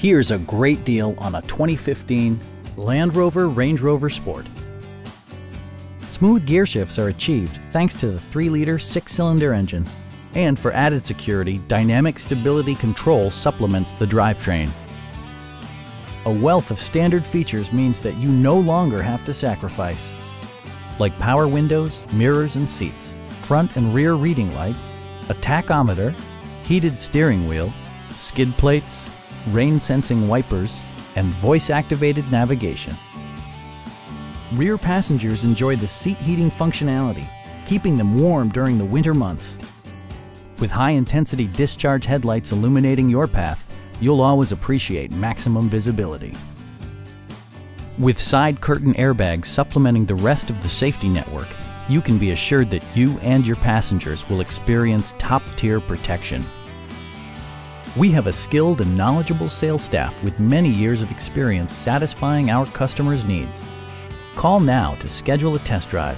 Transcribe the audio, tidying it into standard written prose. Here's a great deal on a 2015 Land Rover Range Rover Sport. Smooth gear shifts are achieved thanks to the 3-liter 6-cylinder engine. And for added security, dynamic stability control supplements the drivetrain. A wealth of standard features means that you no longer have to sacrifice, like power windows, mirrors and seats, front and rear reading lights, a tachometer, heated steering wheel, skid plates, rain-sensing wipers, and voice-activated navigation. Rear passengers enjoy the seat heating functionality, keeping them warm during the winter months. With high-intensity discharge headlights illuminating your path, you'll always appreciate maximum visibility. With side curtain airbags supplementing the rest of the safety network, you can be assured that you and your passengers will experience top-tier protection. We have a skilled and knowledgeable sales staff with many years of experience satisfying our customers' needs. Call now to schedule a test drive.